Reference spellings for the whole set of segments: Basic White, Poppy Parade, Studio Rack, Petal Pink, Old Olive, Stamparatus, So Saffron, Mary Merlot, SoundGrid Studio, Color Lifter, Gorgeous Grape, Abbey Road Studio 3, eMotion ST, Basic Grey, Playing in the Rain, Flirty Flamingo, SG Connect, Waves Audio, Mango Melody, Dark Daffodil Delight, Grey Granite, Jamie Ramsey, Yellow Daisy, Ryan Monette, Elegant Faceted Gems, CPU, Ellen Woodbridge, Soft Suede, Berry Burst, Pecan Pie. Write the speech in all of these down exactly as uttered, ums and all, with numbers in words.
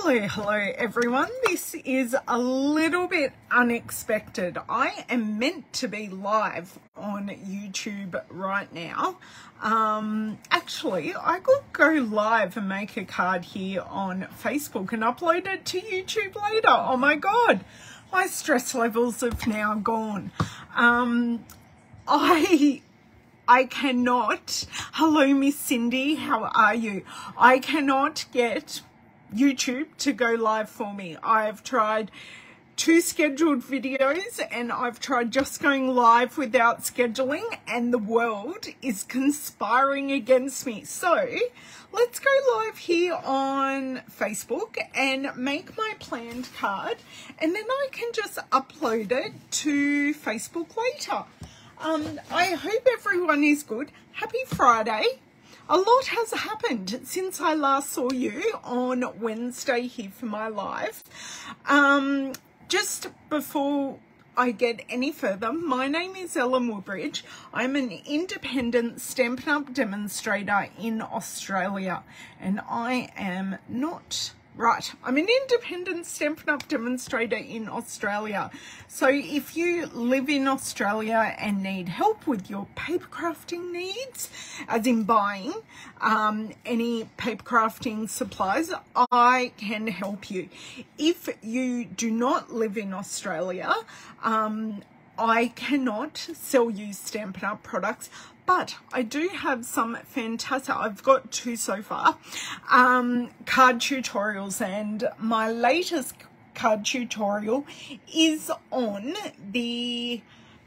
Hello, hello everyone. This is a little bit unexpected. I am meant to be live on YouTube right now. Um, actually, I could go live and make a card here on Facebook and upload it to YouTube later. Oh my God, my stress levels have now gone. Um, I... I cannot, hello Miss Cindy, how are you? I cannot get YouTube to go live for me. I've tried two scheduled videos and I've tried just going live without scheduling, and the world is conspiring against me. So let's go live here on Facebook and make my planned card, and then I can just upload it to Facebook later. Um, I hope everyone is good. Happy Friday. A lot has happened since I last saw you on Wednesday here for my live. Um, just before I get any further, my name is Ellen Woodbridge. I'm an independent Stampin' Up! Demonstrator in Australia, and I am not... Right, I'm an independent Stampin' Up! Demonstrator in Australia. So if you live in Australia and need help with your paper crafting needs, as in buying um, any paper crafting supplies, I can help you. If you do not live in Australia, um, I cannot sell you Stampin' Up! Products, but I do have some fantastic, I've got two so far, um, card tutorials, and my latest card tutorial is on the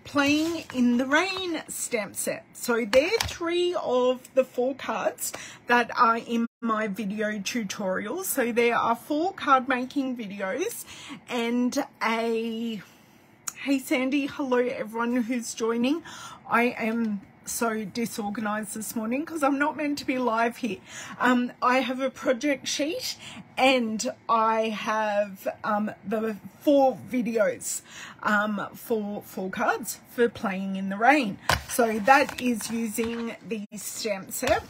Playing in the Rain stamp set. So they're three of the four cards that are in my video tutorial. So there are four card making videos and a, hey Sandy, hello everyone who's joining. I am so disorganized this morning because I'm not meant to be live here. Um, I have a project sheet and I have um, the four videos um, for four cards for Playing in the Rain. So that is using the stamp set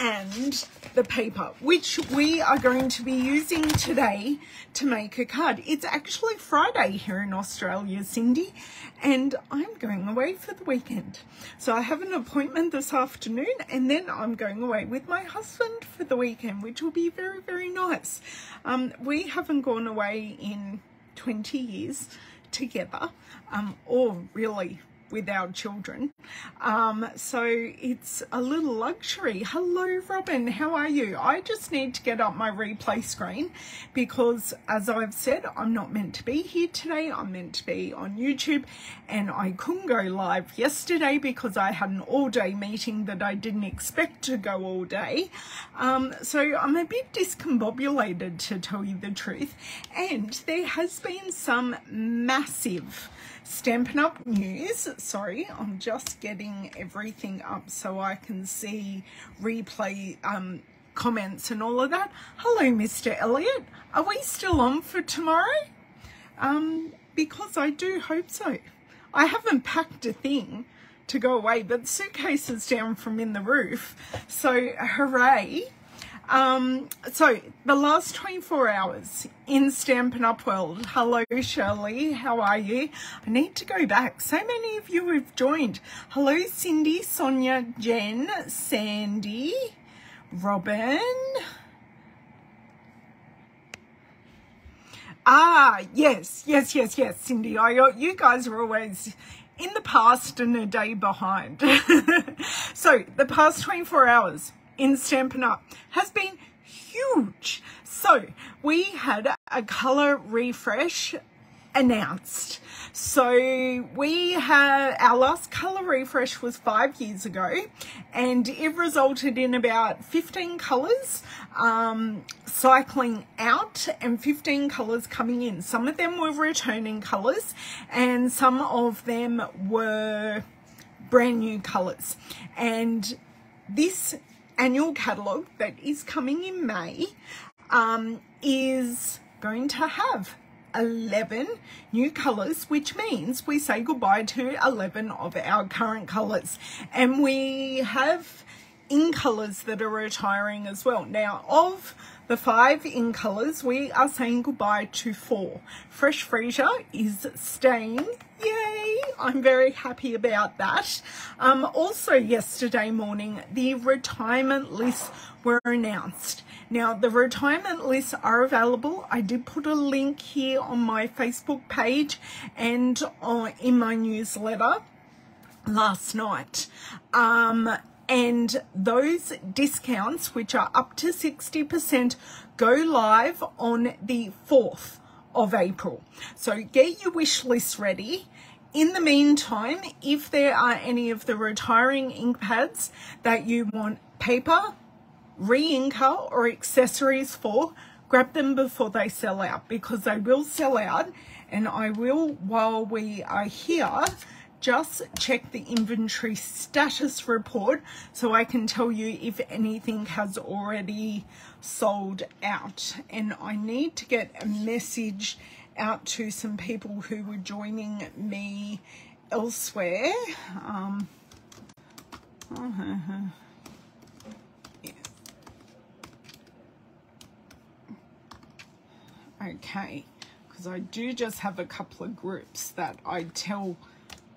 and the paper, which we are going to be using today to make a card. It's actually Friday here in Australia, Cindy, and I'm going away for the weekend. So I have an appointment this afternoon, and then I'm going away with my husband for the weekend, which will be very, very nice. Um, we haven't gone away in twenty years together, um, or really with our children, um, so it's a little luxury. Hello Robin, how are you? I just need to get up my replay screen because, as I've said, I'm not meant to be here today. I'm meant to be on YouTube, and I couldn't go live yesterday because I had an all-day meeting that I didn't expect to go all day, um, so I'm a bit discombobulated, to tell you the truth. And there has been some massive Stampin' Up! News. Sorry, I'm just getting everything up so I can see replay um, comments and all of that. Hello, Mister Elliot. Are we still on for tomorrow? Um, because I do hope so. I haven't packed a thing to go away, but the suitcase is down from in the roof. So, hooray. Um, so, the last twenty-four hours in Stampin' Up! World. Hello, Shirley. How are you? I need to go back. So many of you have joined. Hello, Cindy, Sonia, Jen, Sandy, Robin. Ah, yes, yes, yes, yes, Cindy. I, you guys are always in the past and a day behind. So, the past twenty-four hours in Stampin' Up! Has been huge. So we had a colour refresh announced. So we had, our last colour refresh was five years ago, and it resulted in about fifteen colours um, cycling out and fifteen colours coming in. Some of them were returning colours and some of them were brand new colours. And this annual catalogue that is coming in May um, is going to have eleven new colours, which means we say goodbye to eleven of our current colours. And we have in colours that are retiring as well. Now, of the five in colours, we are saying goodbye to four. Fresh Freesia is staying. Yay! I'm very happy about that. Um, also, yesterday morning, the retirement lists were announced. Now, the retirement lists are available. I did put a link here on my Facebook page and on, in my newsletter last night. Um, And those discounts, which are up to sixty percent, go live on the fourth of April. So get your wish list ready. In the meantime, if there are any of the retiring ink pads that you want paper, re-inker or accessories for, grab them before they sell out, because they will sell out. And I will, while we are here, just check the inventory status report so I can tell you if anything has already sold out. And I need to get a message out to some people who were joining me elsewhere. Um, uh-huh. Yeah. Okay, because I do just have a couple of groups that I tell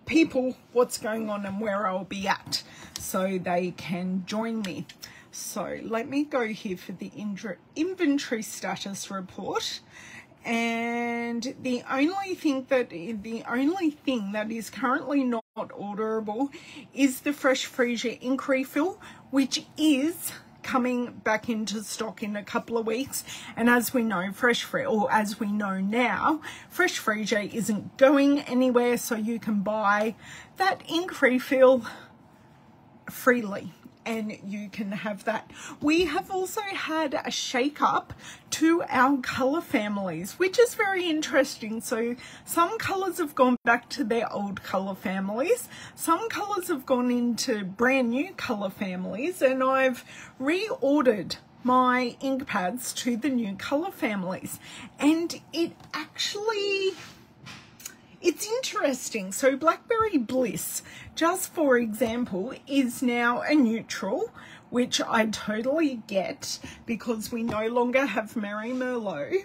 people what's going on and where I'll be at so they can join me. So let me go here for the inventory status report, and the only thing that the only thing that is currently not orderable is the Fresh Freesia ink refill, which is coming back into stock in a couple of weeks. And as we know, Fresh Freesia, or as we know now, Fresh Freesia isn't going anywhere, so you can buy that ink refill freely and you can have that. We have also had a shake-up to our colour families, which is very interesting. So some colours have gone back to their old colour families, some colours have gone into brand new colour families, and I've reordered my ink pads to the new colour families. And it actually... it's interesting. So Blackberry Bliss, just for example, is now a neutral, which I totally get because we no longer have Mary Merlot.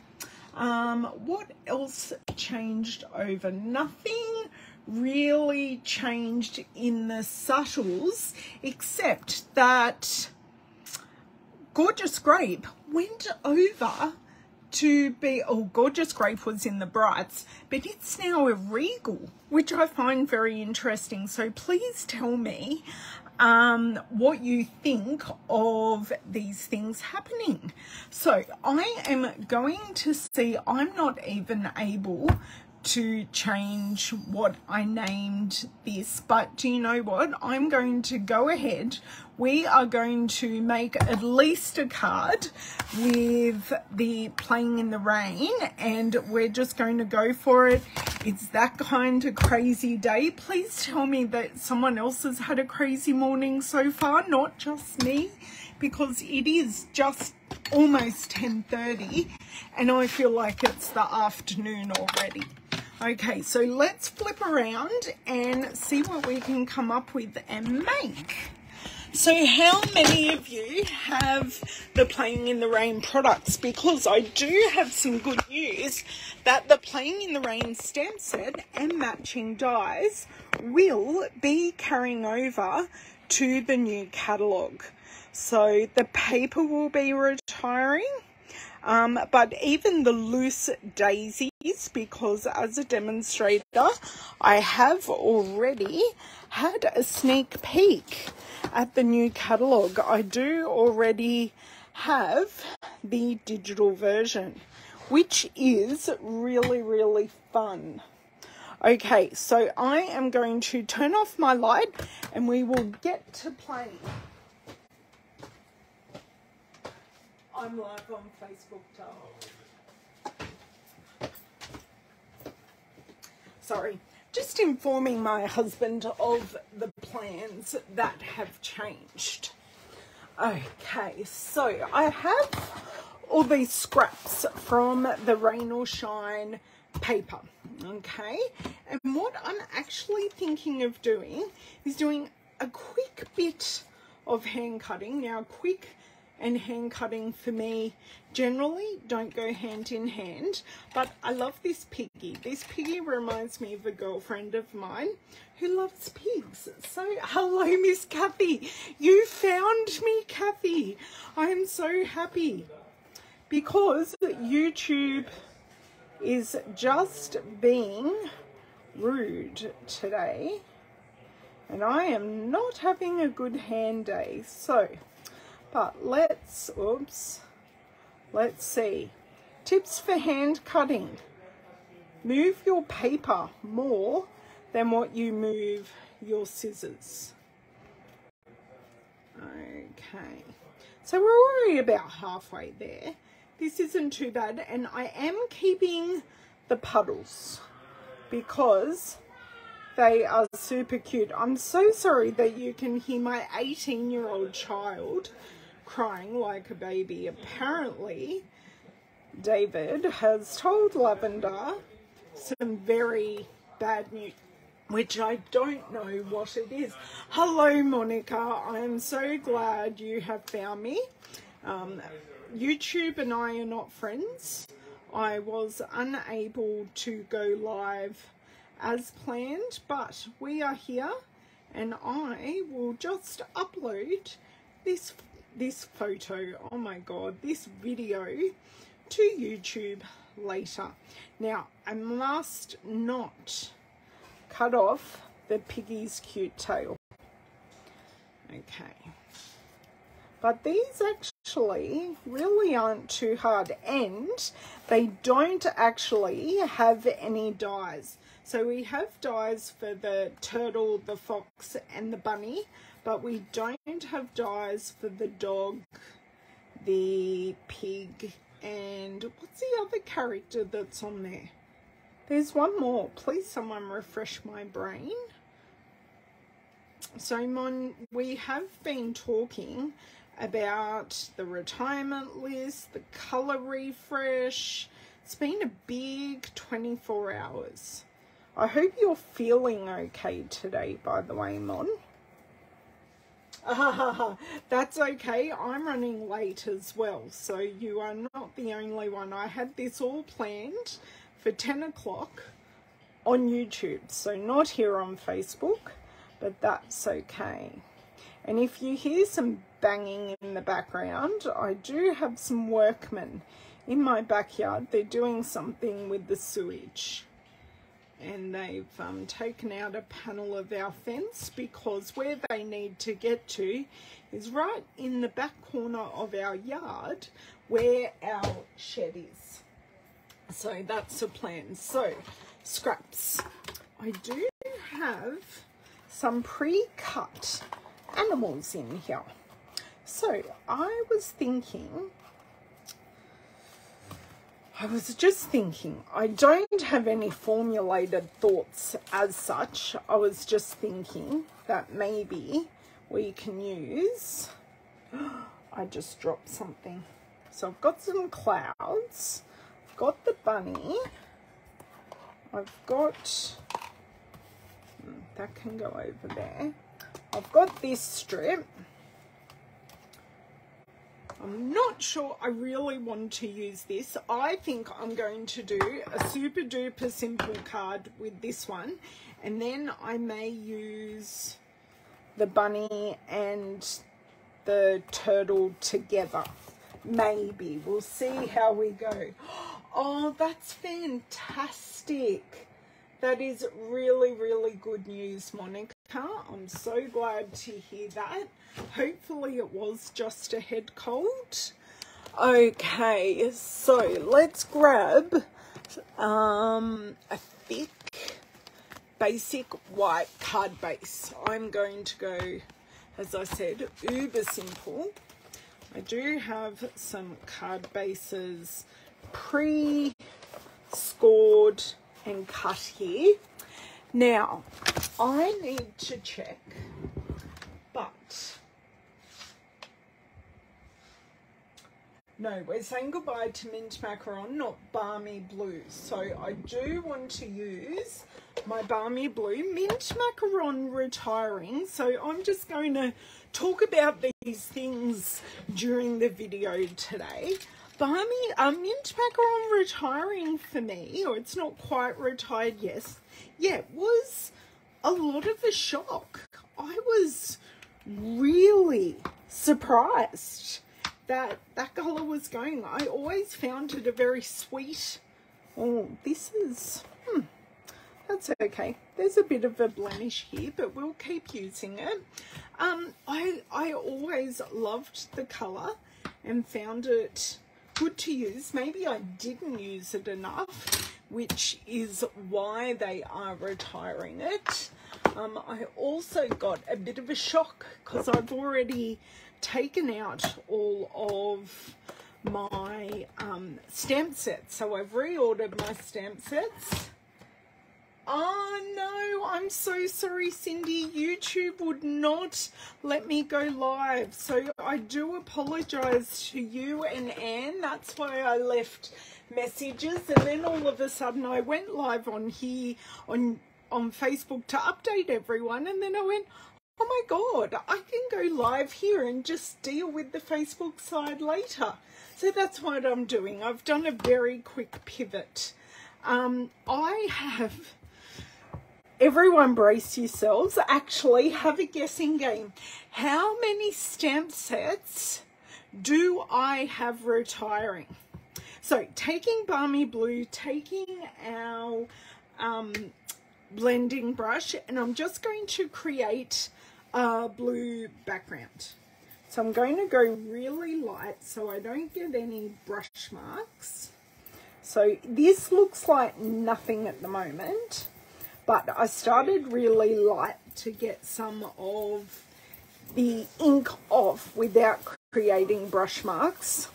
Um, what else changed over? Nothing really changed in the subtles, except that Gorgeous Grape went over to be, oh, Gorgeous Grape was in the brights, but it's now a regal, which I find very interesting. So please tell me um, what you think of these things happening. So I am going to see, I'm not even able to change what I named this, but do you know what? I'm going to go ahead. We are going to make at least a card with the Playing in the Rain, and we're just going to go for it. It's that kind of crazy day. Please tell me that someone else has had a crazy morning so far, not just me, because it is just almost ten thirty and I feel like it's the afternoon already. Okay, so let's flip around and see what we can come up with and make. So how many of you have the Playing in the Rain products? Because I do have some good news that the Playing in the Rain stamp set and matching dies will be carrying over to the new catalogue. So the paper will be retiring. Um, but even the loose daisies, because as a demonstrator, I have already had a sneak peek at the new catalogue. I do already have the digital version, which is really, really fun. Okay, so I am going to turn off my light and we will get to playing. I'm live on Facebook, too. Sorry, just informing my husband of the plans that have changed. Okay, so I have all these scraps from the Rain or Shine paper, okay? And what I'm actually thinking of doing is doing a quick bit of hand cutting. Now, quick and hand cutting for me generally don't go hand in hand, but I love this piggy. This piggy reminds me of a girlfriend of mine who loves pigs. So hello, Miss Kathy. You found me, Kathy. I'm so happy because YouTube is just being rude today and I am not having a good hand day. So but let's, oops, let's see. Tips for hand cutting. Move your paper more than what you move your scissors. Okay, so we're already about halfway there. This isn't too bad, and I am keeping the puddles because they are super cute. I'm so sorry that you can hear my eighteen-year-old child crying like a baby. Apparently, David has told Lavender some very bad news, which I don't know what it is. Hello, Monica. I am so glad you have found me. Um, YouTube and I are not friends. I was unable to go live as planned, but we are here, and I will just upload this this photo, oh my god, this video to YouTube later. Now, I must not cut off the piggy's cute tail. Okay, but these actually really aren't too hard, and they don't actually have any dyes. So we have dyes for the turtle, the fox, and the bunny, but we don't have dyes for the dog, the pig, and what's the other character that's on there? There's one more. Please someone refresh my brain. So Mon, we have been talking about the retirement list, the colour refresh. It's been a big twenty-four hours. I hope you're feeling okay today, by the way, Mon. Ah, that's okay. I'm running late as well, so you are not the only one. I had this all planned for ten o'clock on YouTube, so not here on Facebook, but that's okay. And if you hear some banging in the background, I do have some workmen in my backyard. They're doing something with the sewage, and they've um, taken out a panel of our fence because where they need to get to is right in the back corner of our yard where our shed is. So that's the plan. So, scraps. I do have some pre-cut animals in here. So I was thinking... I was just thinking, I don't have any formulated thoughts as such. I was just thinking that maybe we can use, I just dropped something. So I've got some clouds, I've got the bunny, I've got, that can go over there. I've got this strip. I'm not sure I really want to use this. I think I'm going to do a super duper simple card with this one, and then I may use the bunny and the turtle together. Maybe. We'll see how we go. Oh, that's fantastic. That is really, really good news, Monica. I'm so glad to hear that. Hopefully it was just a head cold. Okay, so let's grab um, a thick basic white card base. I'm going to go, as I said, uber simple. I do have some card bases pre-scored and cut here. Now, I need to check, but no, we're saying goodbye to Mint Macaron, not Balmy Blue. So I do want to use my Balmy Blue Mint Macaron retiring, so I'm just going to talk about these things during the video today. Balmy uh, Mint Macaron retiring for me, or it's not quite retired, yes. Yeah, it was a lot of a shock. I was really surprised that that colour was going. I always found it a very sweet, oh, this is, hmm, that's okay. There's a bit of a blemish here, but we'll keep using it. Um, I, I always loved the colour and found it good to use. Maybe I didn't use it enough, which is why they are retiring it. Um, I also got a bit of a shock because I've already taken out all of my um, stamp sets. So I've reordered my stamp sets. Oh no, I'm so sorry, Cindy. YouTube would not let me go live. So I do apologise to you and Anne. That's why I left messages. And then all of a sudden I went live on here on, on Facebook to update everyone. And then I went, oh my God, I can go live here and just deal with the Facebook side later. So that's what I'm doing. I've done a very quick pivot. Um, I have... Everyone brace yourselves. Actually, have a guessing game. How many stamp sets do I have retiring? So, taking Balmy Blue, taking our um, blending brush, and I'm just going to create a blue background. So, I'm going to go really light so I don't get any brush marks. So, this looks like nothing at the moment. But I started really light to get some of the ink off without creating brush marks.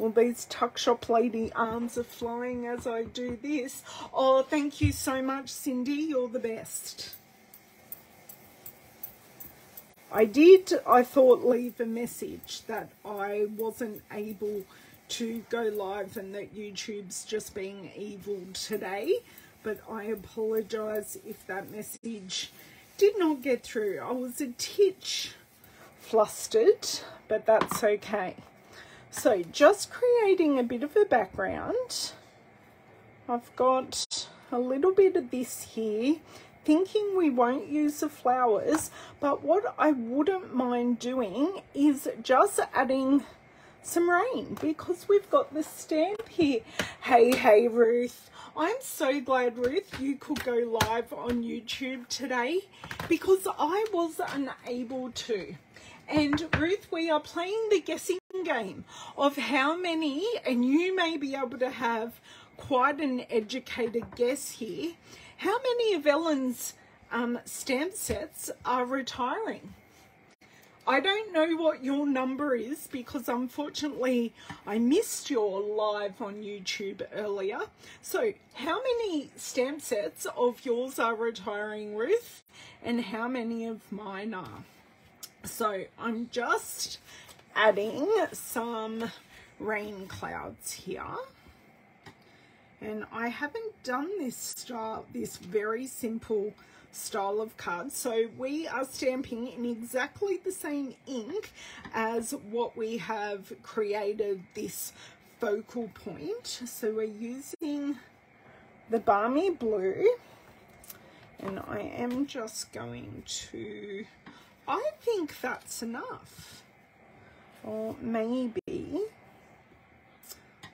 All these Tuck Shop Lady arms are flying as I do this. Oh, thank you so much, Cindy. You're the best. I did, I thought, leave a message that I wasn't able to go live and that YouTube's just being evil today. But I apologise if that message did not get through. I was a titch flustered, but that's okay. So just creating a bit of a background. I've got a little bit of this here, thinking we won't use the flowers, but what I wouldn't mind doing is just adding some rain because we've got the stamp here. Hey, hey, Ruth. I'm so glad, Ruth, you could go live on YouTube today because I was unable to. And, Ruth, we are playing the guessing game of how many, and you may be able to have quite an educated guess here, how many of Ellen's um, stamp sets are retiring? I don't know what your number is because unfortunately I missed your live on YouTube earlier. So how many stamp sets of yours are retiring, Ruth? And how many of mine are? So I'm just adding some rain clouds here. And I haven't done this style, this very simple style of card. So we are stamping in exactly the same ink as what we have created this focal point. So we're using the Balmy Blue. And I am just going to, I think that's enough. Or maybe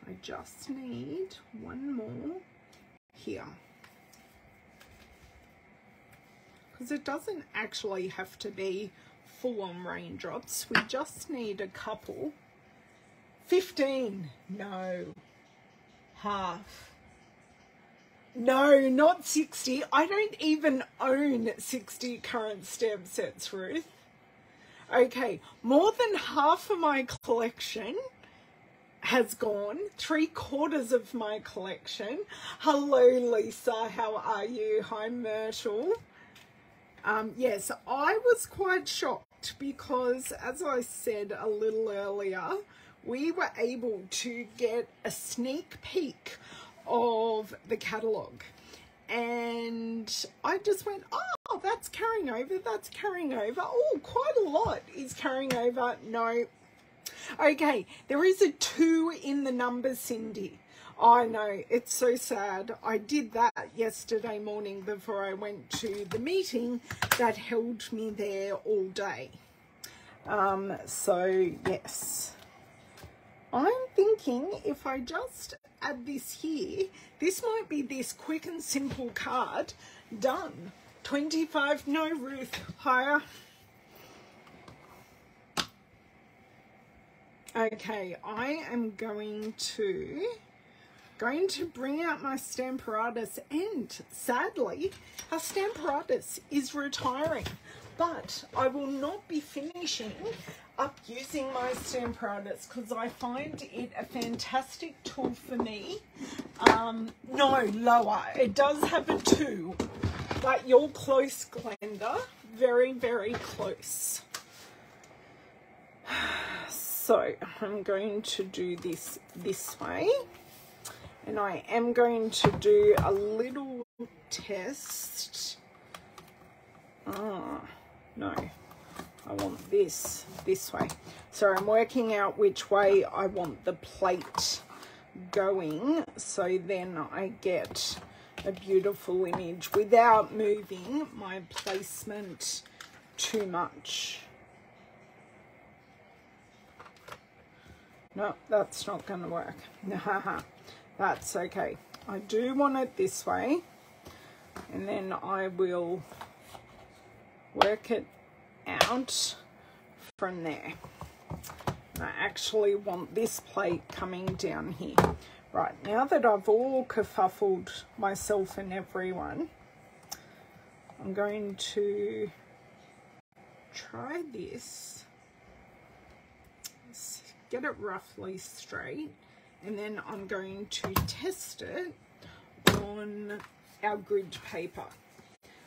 I just need one more here. Because it doesn't actually have to be full-on raindrops. We just need a couple. fifteen. No. Half. No, not sixty. I don't even own sixty current stamp sets, Ruth. Okay, more than half of my collection has gone, three quarters of my collection. Hello, Lisa, how are you? Hi, Myrtle. Um, yes, I was quite shocked because, as I said a little earlier, we were able to get a sneak peek of the catalogue. and I just went, oh, that's carrying over, that's carrying over. Oh, quite a lot is carrying over. No. Okay, there is a two in the number, Cindy. I know, it's so sad. I did that yesterday morning before I went to the meeting that held me there all day. Um, so, yes. I'm thinking if I just add this here, this might be this quick and simple card. Done. twenty-five, no roof, higher. Okay, I am going to, going to bring out my Stamparatus, and sadly, our Stamparatus is retiring. But I will not be finishing up using my Stamparatus because I find it a fantastic tool for me. Um, no, lower. It does have a two, but you're close, Glenda. Very, very close. So I'm going to do this this way. And I am going to do a little test. Ah, no. I want this this way. So I'm working out which way I want the plate going, so then I get a beautiful image without moving my placement too much. No, that's not going to work. That's okay. I do want it this way, and then I will work it out from there. And I actually want this plate coming down here. Right, now that I've all kerfuffled myself and everyone, I'm going to try this. Let's get it roughly straight, and then I'm going to test it on our grid paper.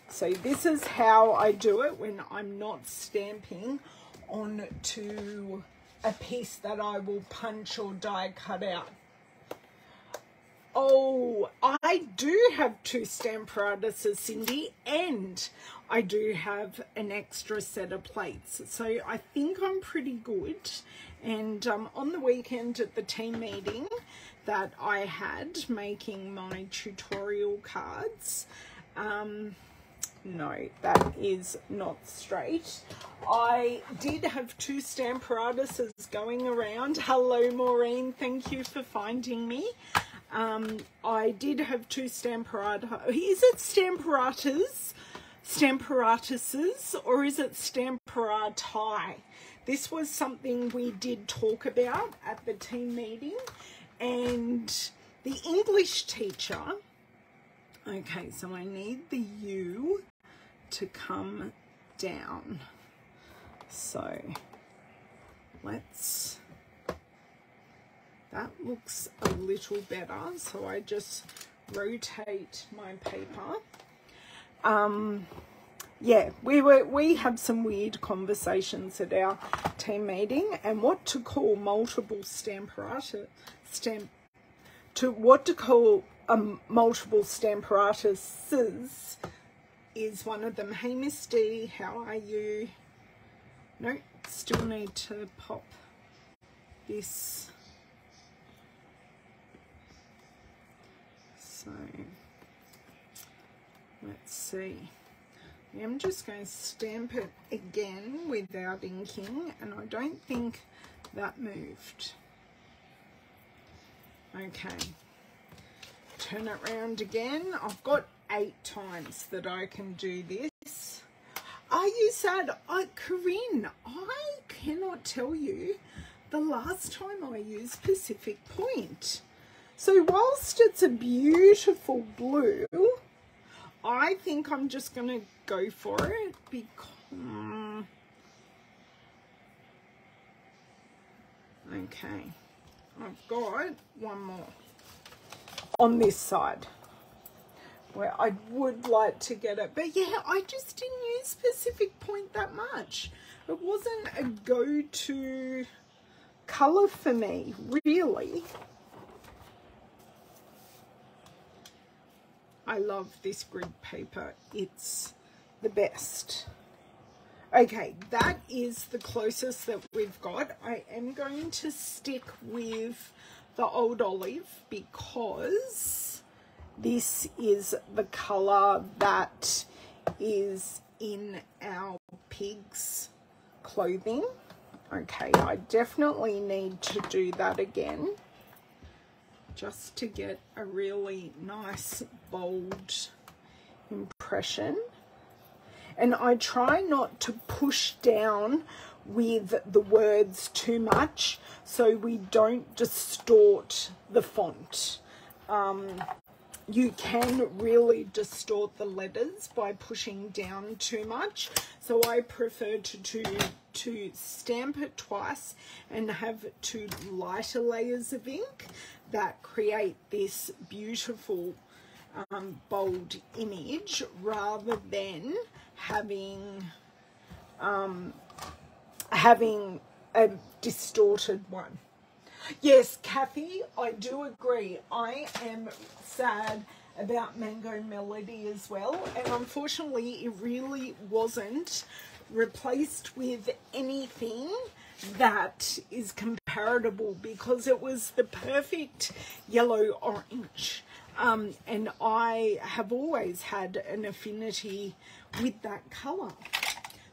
So this is how I do it when I'm not stamping on to a piece that I will punch or die cut out. Oh, I do have two Stamparatuses, Cindy, and I do have an extra set of plates. So I think I'm pretty good. And um, on the weekend at the team meeting that I had making my tutorial cards, um, no, that is not straight. I did have two Stamparatuses going around. Hello, Maureen. Thank you for finding me. Um, I did have two Stamparatus. Is it Stamparatus? Stamparatuses? Or is it Stamparati? This was something we did talk about at the team meeting. And the English teacher... Okay, so I need the U to come down. So let's, that looks a little better. So I just rotate my paper. Um, yeah, we were, we have some weird conversations at our team meeting, and what to call multiple Stamparata, stamp, to what to call Um, multiple Stamparatuses is one of them. Hey, Miss D, how are you? No, still need to pop this. So, let's see. I'm just going to stamp it again without inking, and I don't think that moved. Okay. Turn it round again. I've got eight times that I can do this. Are you sad? I, Corinne, I cannot tell you the last time I used Pacific Point. So whilst it's a beautiful blue, I think I'm just going to go for it because... Okay, I've got one more on this side where I would like to get it. But yeah, I just didn't use Pacific Point that much. It wasn't a go-to colour for me, really. I love this grid paper. It's the best. Okay, that is the closest that we've got. I am going to stick with the Old Olive because this is the colour that is in our pig's clothing. Okay, I definitely need to do that again just to get a really nice, bold impression. And I try not to push down with the words too much so we don't distort the font. Um, you can really distort the letters by pushing down too much. So I prefer to, to, to stamp it twice and have two lighter layers of ink that create this beautiful um, bold image rather than having um, having a distorted one. Yes, Kathy, I do agree. I am sad about Mango Melody as well, and unfortunately it really wasn't replaced with anything that is comparable because it was the perfect yellow-orange. Um, and I have always had an affinity with that colour.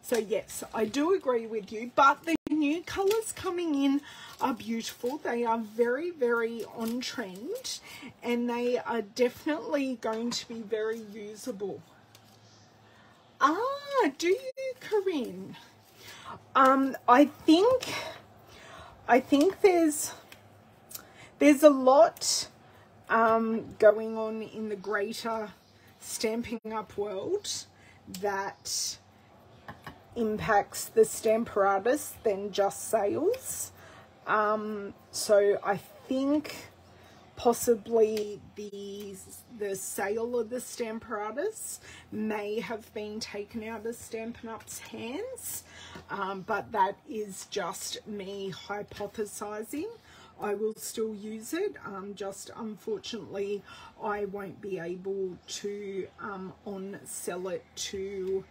So yes, I do agree with you, but the new colours coming in are beautiful. They are very, very on trend, and they are definitely going to be very usable. Ah, do you, Corinne? Um, I think, I think there's, there's a lot um, going on in the greater Stamping Up world that impacts the Stamparatus than just sales. Um, so I think possibly the, the sale of the Stamparatus may have been taken out of Stampin' Up's hands, um, but that is just me hypothesising. I will still use it, um, just unfortunately I won't be able to um, on-sell it to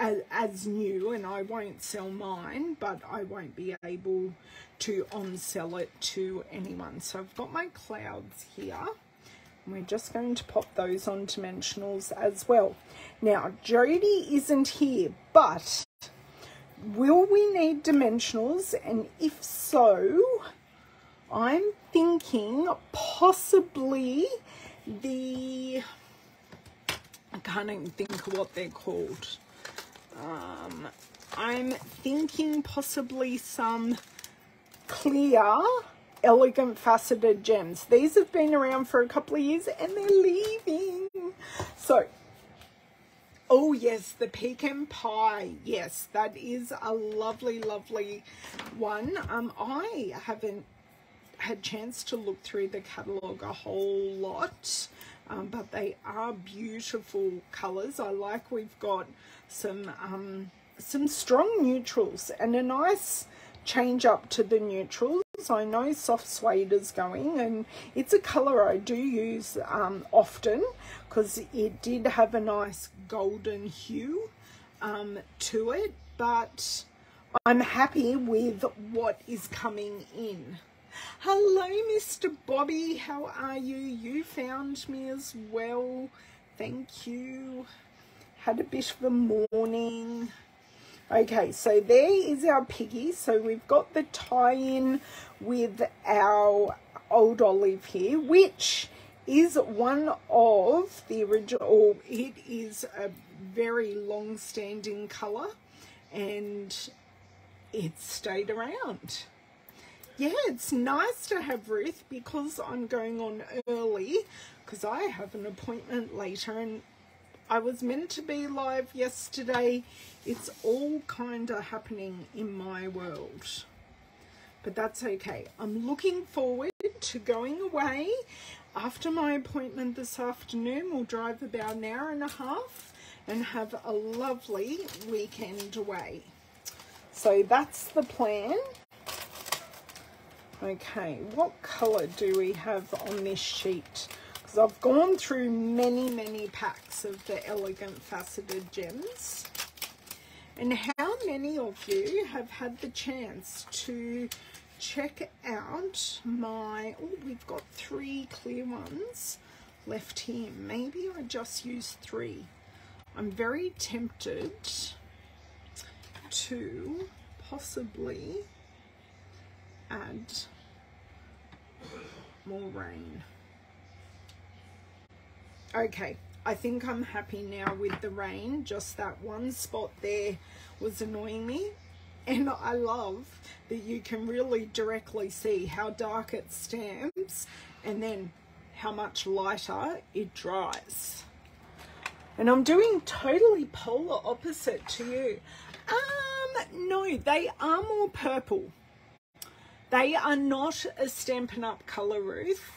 as, as new, and I won't sell mine, but I won't be able to on-sell it to anyone. So I've got my clouds here. We're just going to pop those on dimensionals as well. Now, Jodie isn't here, but will we need dimensionals? And if so, I'm thinking possibly the, I can't even think of what they're called. Um, I'm thinking possibly some clear Elegant Faceted Gems. These have been around for a couple of years and they're leaving. So, oh yes, the Pecan Pie. Yes, that is a lovely, lovely one. Um, I haven't had a chance to look through the catalogue a whole lot, um, but they are beautiful colours. I like we've got some, um, some strong neutrals and a nice change up to the neutrals. I know Soft Suede is going, and it's a colour I do use um, often because it did have a nice golden hue um, to it, but I'm happy with what is coming in. Hello, Mister Bobby. How are you? You found me as well. Thank you. Had a bit of a morning. Okay, so there is our piggy. So we've got the tie-in with our Old Olive here, which is one of the original. It is a very long-standing colour, and it's stayed around. Yeah, it's nice to have Ruth because I'm going on early because I have an appointment later, and I was meant to be live yesterday. It's all kind of happening in my world, but that's okay. I'm looking forward to going away after my appointment this afternoon. We'll drive about an hour and a half and have a lovely weekend away. So that's the plan. Okay, what colour do we have on this sheet? because I've gone through many, many packs of the Elegant Faceted Gems. And how many of you have had the chance to check out my, oh, we've got three clear ones left here. Maybe I just used three. I'm very tempted to possibly add more rain. Okay, I think I'm happy now with the rain. Just that one spot there was annoying me. And I love that you can really directly see how dark it stamps and then how much lighter it dries. And I'm doing totally polar opposite to you. Um, no, they are more purple. They are not a Stampin' Up! Color Ruth,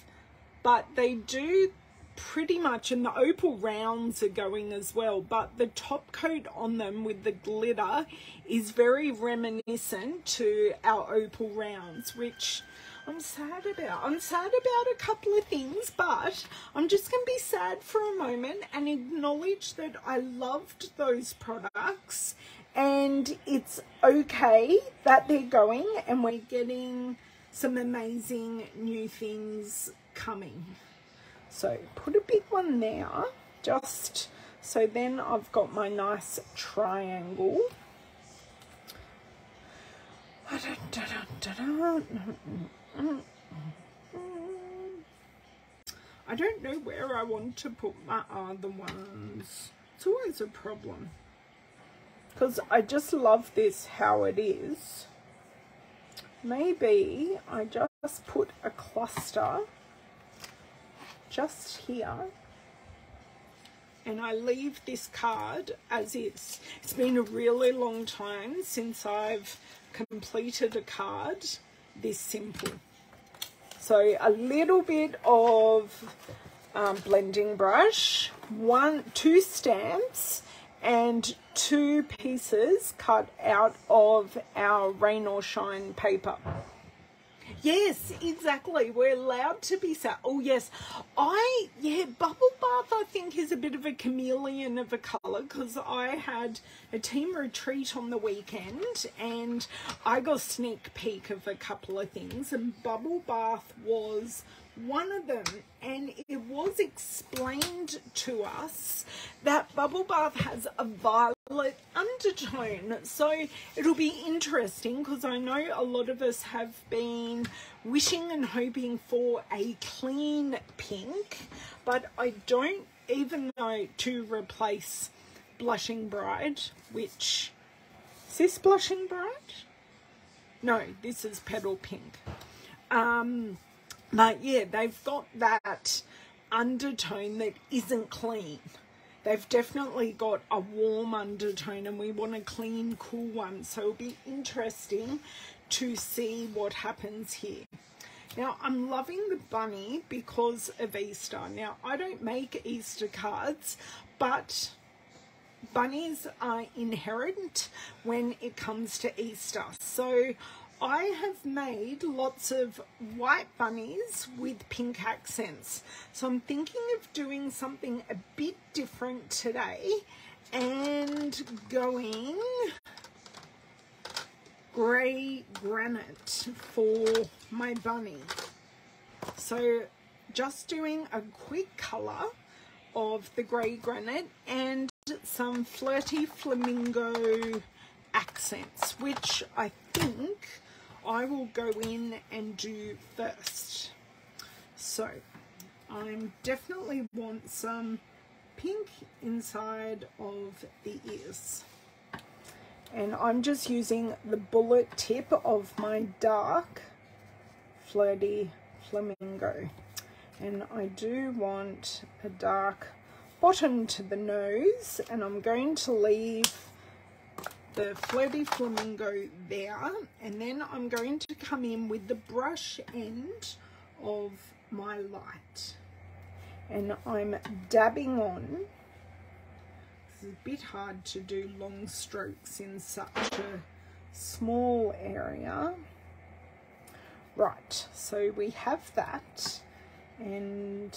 but they do pretty much, and the opal rounds are going as well, but the top coat on them with the glitter is very reminiscent to our opal rounds, which I'm sad about. I'm sad about a couple of things, but I'm just going to be sad for a moment and acknowledge that I loved those products, and it's okay that they're going and we're getting some amazing new things coming. So put a big one there, just so then I've got my nice triangle. I don't know where I want to put my other ones. It's always a problem, because I just love this how it is. Maybe I just put a cluster just here, and I leave this card as is. It's been a really long time since I've completed a card this simple. So a little bit of um, blending brush, one, two stamps and two pieces cut out of our Rain or Shine paper. Yes, exactly. We're allowed to be sad. Oh, yes. I, yeah, Bubble Bath, I think, is a bit of a chameleon of a colour, because I had a team retreat on the weekend and I got a sneak peek of a couple of things, and Bubble Bath was one of them. And it was explained to us that Bubble Bath has a violet undertone. So it'll be interesting, because I know a lot of us have been wishing and hoping for a clean pink, but I don't even know to replace Blushing Bride, which, is this Blushing Bride? No, this is Petal Pink. Um... But yeah, they've got that undertone that isn't clean. They've definitely got a warm undertone, and we want a clean, cool one. So it'll be interesting to see what happens here. Now, I'm loving the bunny because of Easter. Now, I don't make Easter cards, but bunnies are inherent when it comes to Easter. So I have made lots of white bunnies with pink accents. So I'm thinking of doing something a bit different today and going Grey Granite for my bunny. So just doing a quick colour of the Grey Granite and some Flirty Flamingo accents, which I think I will go in and do first. So I'm definitely want some pink inside of the ears, and I'm just using the bullet tip of my dark Flirty Flamingo, and I do want a dark bottom to the nose, and I'm going to leave the Flirty Flamingo there, and then I'm going to come in with the brush end of my light, and I'm dabbing on. It's a bit hard to do long strokes in such a small area. Right, so we have that, and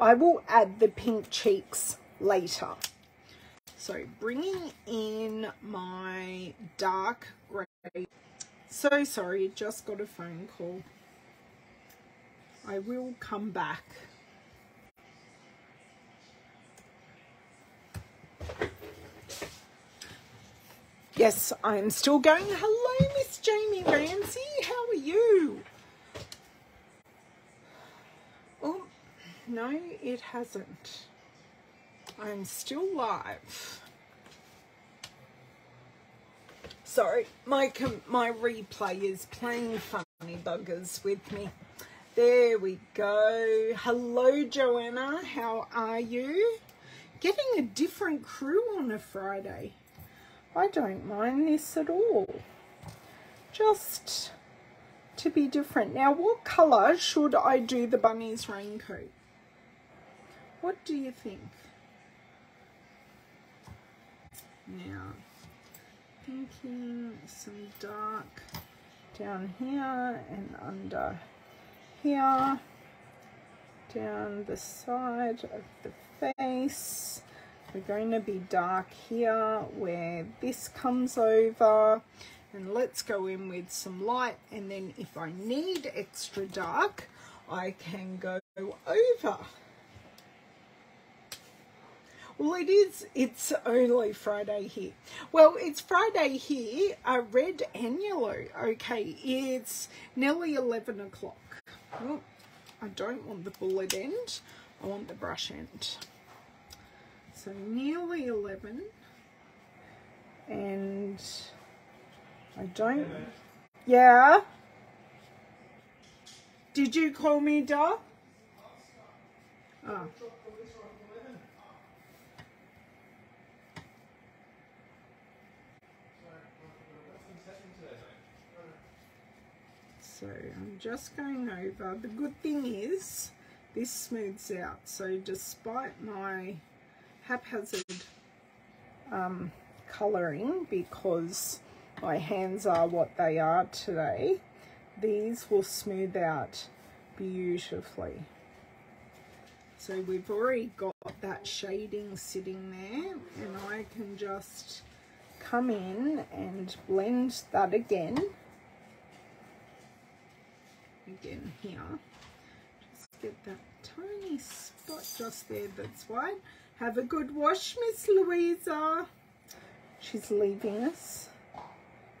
I will add the pink cheeks later. So bringing in my dark grey. So sorry, just got a phone call. I will come back. Yes, I'm still going. Hello, Miss Jamie Ramsey. How are you? Oh, no, it hasn't. I'm still live. Sorry, my, my replay is playing funny buggers with me. There we go. Hello, Joanna. How are you? Getting a different crew on a Friday. I don't mind this at all, just to be different. Now, what colour should I do the bunny's raincoat? What do you think? Now, thinking some dark down here and under here, down the side of the face. We're going to be dark here where this comes over, and let's go in with some light, and then if I need extra dark I can go over. Well, it is, it's only Friday here. Well, it's Friday here, uh, red and yellow. Okay, it's nearly eleven o'clock. Oh, I don't want the bullet end, I want the brush end. So nearly eleven, and I don't, yeah, did you call me Doc? Oh. So I'm just going over. The good thing is this smooths out, so despite my haphazard um, colouring, because my hands are what they are today, these will smooth out beautifully. So we've already got that shading sitting there, and I can just come in and blend that again again here, just get that tiny spot just there that's white. Have a good wash, Miss Louisa. She's leaving us,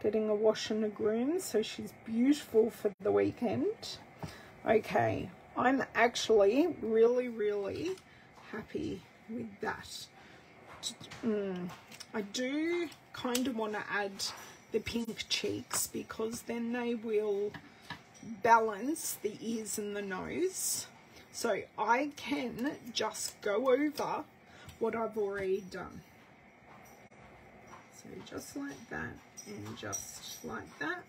getting a wash and a groom, so she's beautiful for the weekend. Okay, I'm actually really, really happy with that. Mm, I do kind of want to add the pink cheeks, because then they will balance the ears and the nose. So I can just go over what I've already done. So just like that, and just like that.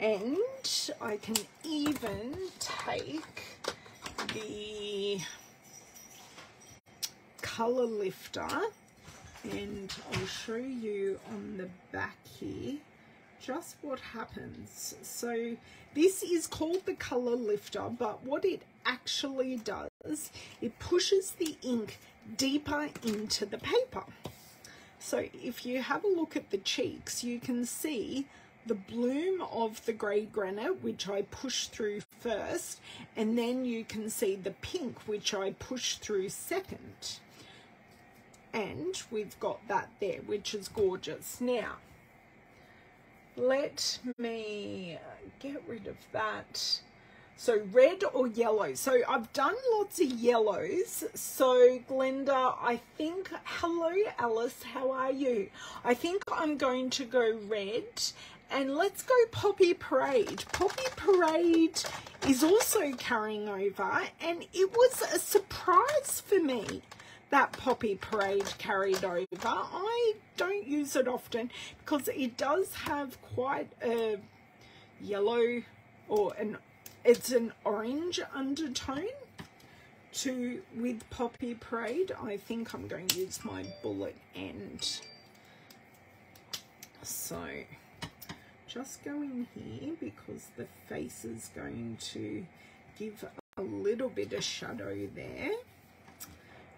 And I can even take the color lifter, and I'll show you on the back here just what happens. So this is called the color lifter, but what it actually does, it pushes the ink deeper into the paper. So if you have a look at the cheeks, you can see the bloom of the grey granite, which I push through first, and then you can see the pink, which I push through second. And we've got that there, which is gorgeous. Now, let me get rid of that. So red or yellow? So I've done lots of yellows. So Glenda, I think, hello Alice, how are you? I think I'm going to go red, and let's go Poppy Parade. Poppy Parade is also carrying over, and it was a surprise for me that Poppy Parade carried over. I don't use it often because it does have quite a yellow, or an it's an orange undertone to with Poppy Parade. I think I'm going to use my bullet end. So just go in here because the face is going to give a little bit of shadow there,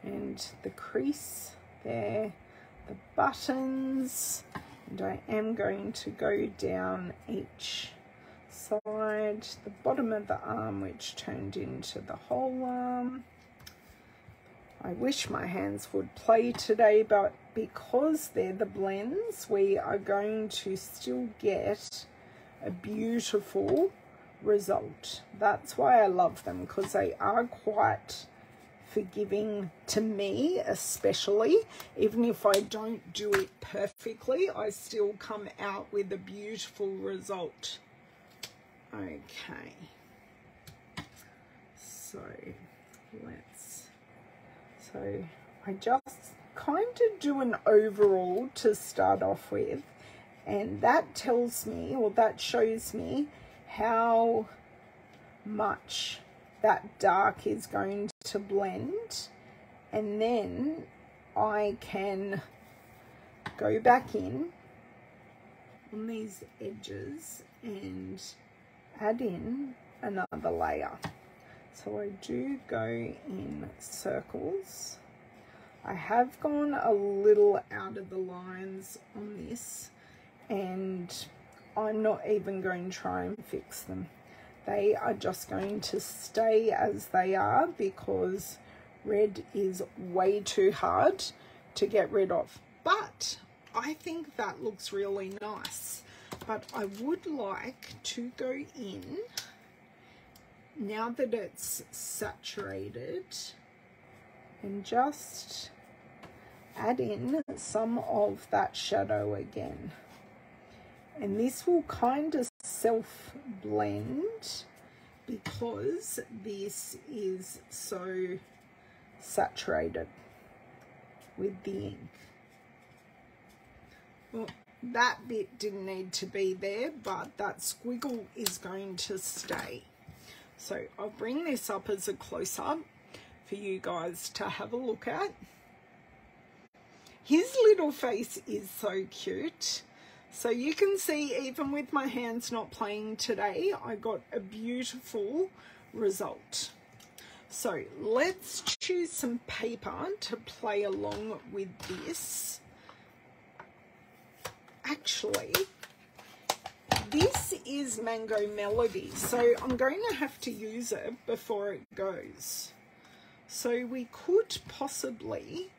and the crease there, the buttons, and I am going to go down each side, the bottom of the arm which turned into the whole arm. I wish my hands would play today, but because they're the blends, we are going to still get a beautiful result. That's why I love them, because they are quite forgiving to me, especially. Even if I don't do it perfectly, I still come out with a beautiful result. Okay, so let's so I just kind of do an overall to start off with, and that tells me, or that shows me, how much that dark is going to blend, and then I can go back in on these edges and add in another layer. So I do go in circles. I have gone a little out of the lines on this, and I'm not even going to try and fix them. They are just going to stay as they are, because red is way too hard to get rid of. But I think that looks really nice. But I would like to go in, now that it's saturated, and just add in some of that shadow again. And this will kind of self-blend because this is so saturated with the ink. Well, that bit didn't need to be there, but that squiggle is going to stay. So I'll bring this up as a close-up for you guys to have a look at. His little face is so cute. So you can see, even with my hands not playing today, I got a beautiful result. So let's choose some paper to play along with this. Actually, this is Mango Melody, so I'm going to have to use it before it goes. So we could possibly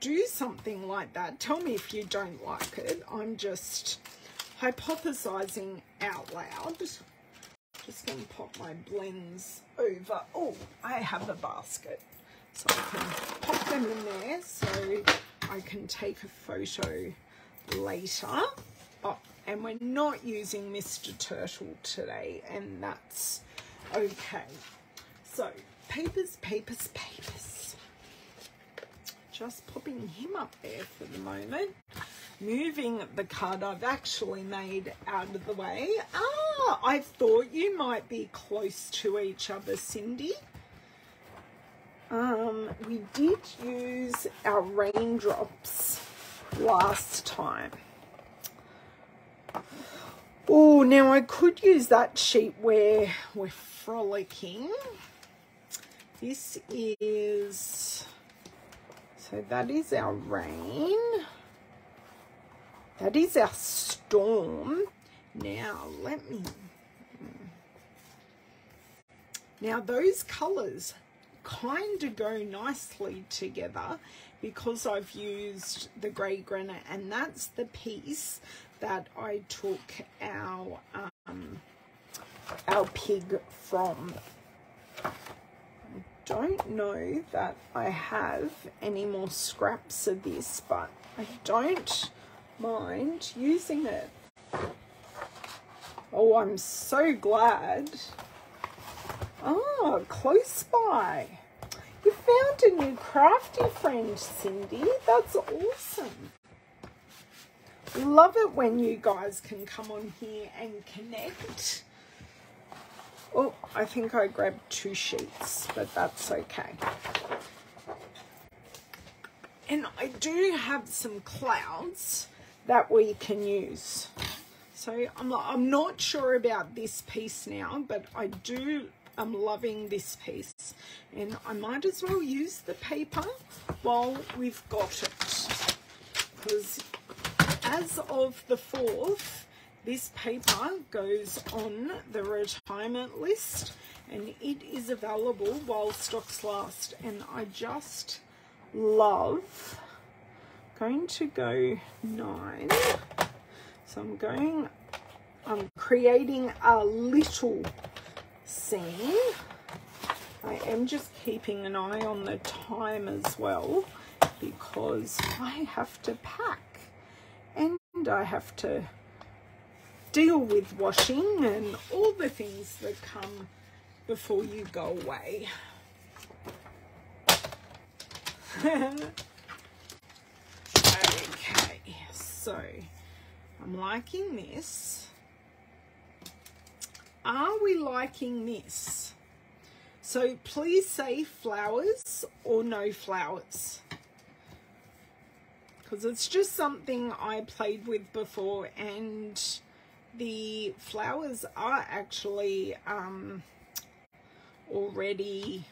do something like that. Tell me if you don't like it. I'm just hypothesizing out loud. Just going to pop my blends over. Oh, I have a basket, so I can pop them in there so I can take a photo later. Oh, and we're not using Mister Turtle today, and that's okay. So papers, papers, papers. Just popping him up there for the moment. Moving the card I've actually made out of the way. Ah, I thought you might be close to each other, Cindy. Um, we did use our raindrops last time. Oh, now I could use that sheet where we're frolicking. This is... So that is our rain. That is our storm. Now, let me... Now, those colours kind of go nicely together because I've used the Grey Granite, and that's the piece that I took our, um, our pig from. Don't know that I have any more scraps of this, but I don't mind using it. Oh, I'm so glad. Ah, close by. You found a new crafty friend, Cindy. That's awesome. Love it when you guys can come on here and connect. Oh, I think I grabbed two sheets, but that's okay. And I do have some clouds that we can use. So I'm not, I'm not sure about this piece now, but I do I'm loving this piece, and I might as well use the paper while we've got it, because as of the fourth this paper goes on the retirement list and it is available while stocks last. And I just love, going to go nine, so I'm going, I'm creating a little scene. I am just keeping an eye on the time as well, because I have to pack and I have to deal with washing and all the things that come before you go away. Okay, so I'm liking this. Are we liking this? So please say flowers or no flowers, because it's just something I played with before, and the flowers are actually um, already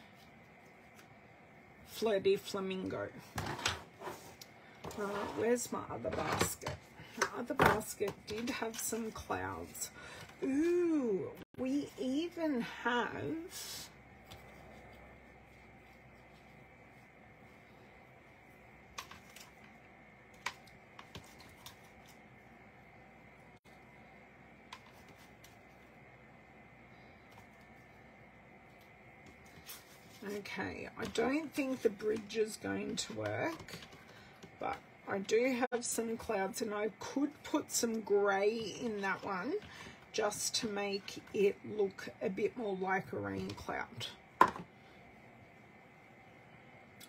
Flirty Flamingo. Uh, where's my other basket? My other basket did have some clouds. Ooh, we even have okay, I don't think the bridge is going to work, but I do have some clouds, and I could put some grey in that one just to make it look a bit more like a rain cloud.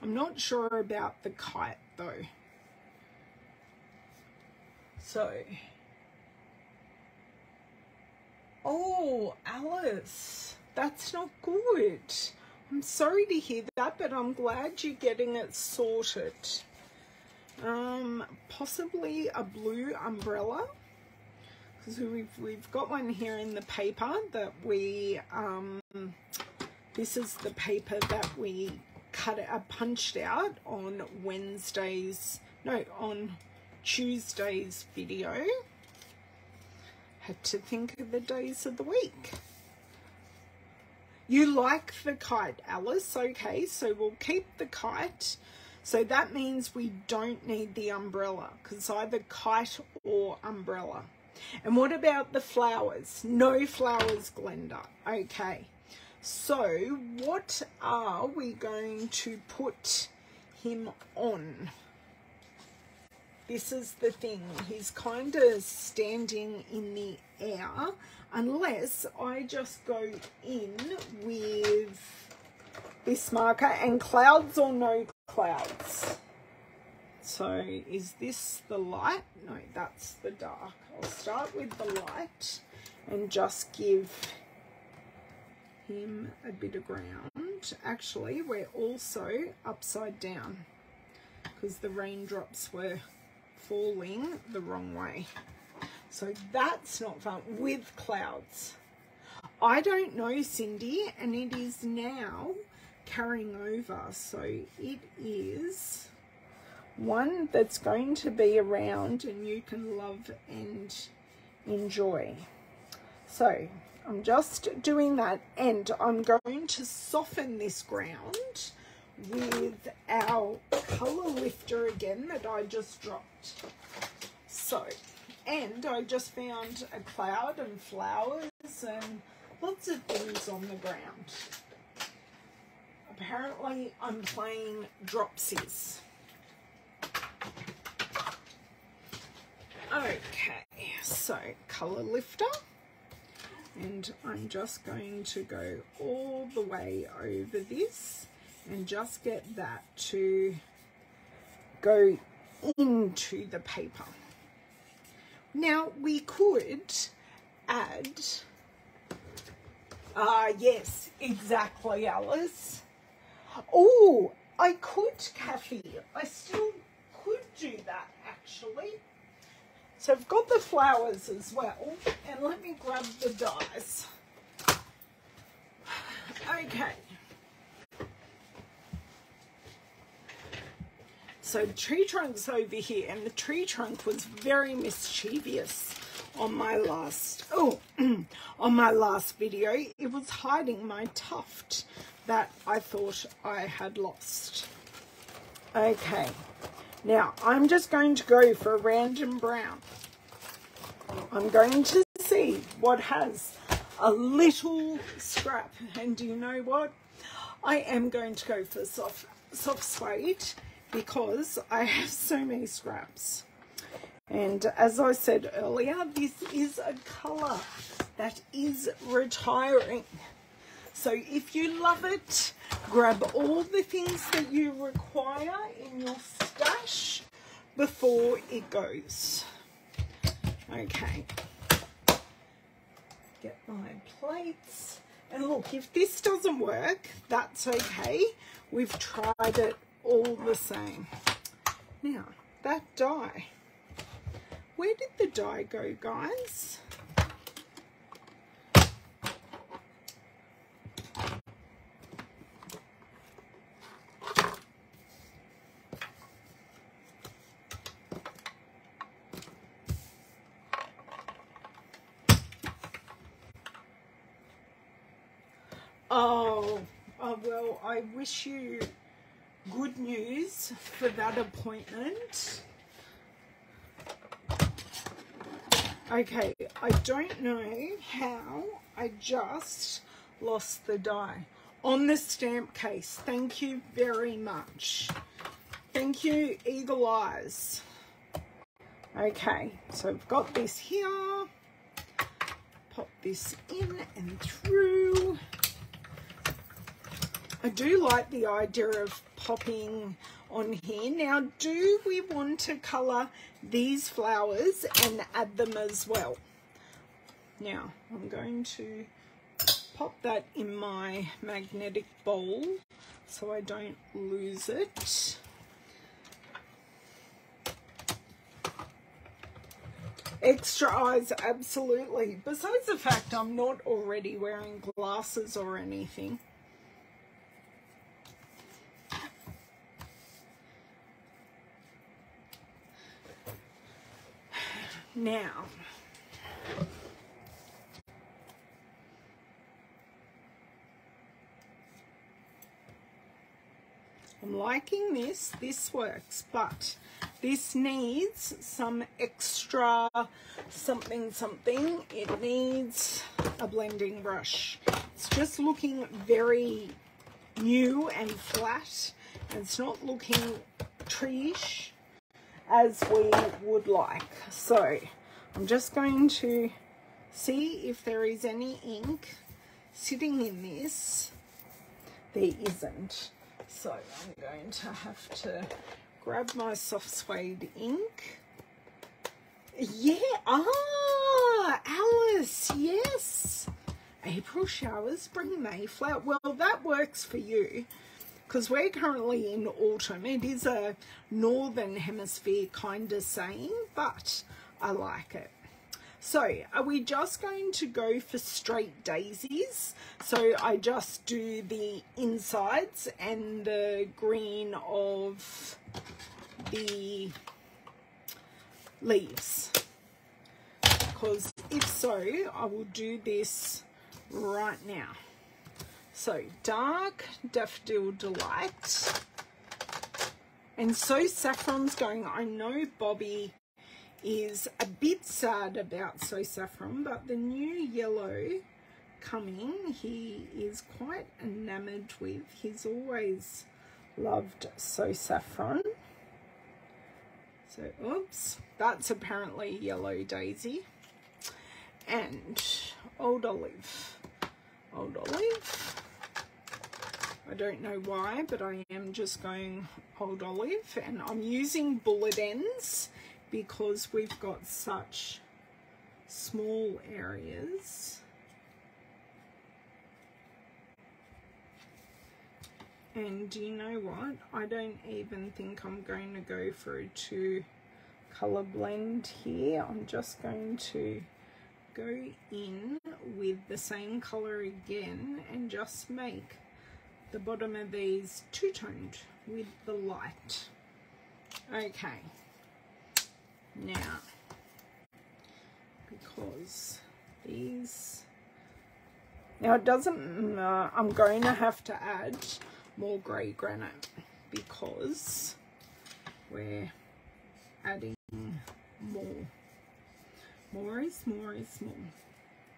I'm not sure about the kite though. So, oh, Alice, that's not good. I'm sorry to hear that, but I'm glad you're getting it sorted. Um, possibly a blue umbrella, because we've, we've got one here in the paper that we, um, this is the paper that we cut, uh, punched out on Wednesday's, no, on Tuesday's video. Had to think of the days of the week. You like the kite, Alice. Okay, so we'll keep the kite. So that means we don't need the umbrella, because either kite or umbrella. And what about the flowers? No flowers, Glenda. Okay, so what are we going to put him on? This is the thing. He's kind of standing in the air, unless I just go in with this marker, and clouds or no clouds. So is this the light? No, that's the dark. I'll start with the light and just give him a bit of ground. Actually, we're also upside down because the raindrops were falling the wrong way. So that's not fun with clouds. I don't know, Cindy, and it is now carrying over. So it is one that's going to be around and you can love and enjoy. So I'm just doing that, and I'm going to soften this ground with our color lifter again that I just dropped. So, and I just found a cloud and flowers and lots of things on the ground. Apparently I'm playing dropsies. Okay, so color lifter, and I'm just going to go all the way over this and just get that to go into the paper. Now we could add, ah, uh, yes, exactly, Alice. Oh, I could, Kathy, I still could do that actually. So I've got the flowers as well, and let me grab the dies. Okay. So tree trunk's over here, and the tree trunk was very mischievous on my last, oh, on my last video. It was hiding my tuft that I thought I had lost. Okay, now I'm just going to go for a random brown. I'm going to see what has a little scrap, and do you know what? I am going to go for soft, soft suede, because I have so many scraps. And as I said earlier, this is a colour that is retiring. So if you love it, grab all the things that you require in your stash before it goes. Okay. Get my plates. And look, if this doesn't work, that's okay. We've tried it all the same. Now, that die. Where did the die go, guys? Oh, oh well, I wish you good news for that appointment. Okay, I don't know how I just lost the die on the stamp case. Thank you very much. Thank you, Eagle Eyes. Okay, so I've got this here. Pop this in and through. I do like the idea of popping on here. Now, do we want to colour these flowers and add them as well? Now, I'm going to pop that in my magnetic bowl so I don't lose it. Extra eyes, absolutely. Besides the fact I'm not already wearing glasses or anything. Now, I'm liking this, this works, but this needs some extra something something. It needs a blending brush. It's just looking very new and flat, and it's not looking tree-ish as we would like. So I'm just going to see if there is any ink sitting in this. There isn't. So I'm going to have to grab my soft suede ink. Yeah, ah, Alice, yes. April showers bring Mayflower. Well, that works for you, because we're currently in autumn. It is a northern hemisphere kind of saying, but I like it. So are we just going to go for straight daisies? So I just do the insides and the green of the leaves, because if so, I will do this right now. So, Dark Daffodil Delight. And So Saffron's going. I know Bobby is a bit sad about So Saffron, but the new yellow coming, he is quite enamoured with. He's always loved So Saffron. So, oops, that's apparently Yellow Daisy. And Old Olive. Old Olive. I don't know why, but I am just going Old Olive, and I'm using bullet ends because we've got such small areas. And do you know what? I don't even think I'm going to go for a two colour blend here. I'm just going to go in with the same color again and just make the bottom of these two-toned with the light. Okay, now because these, now it doesn't, uh, I'm going to have to add more grey granite because we're adding more. More is more is more.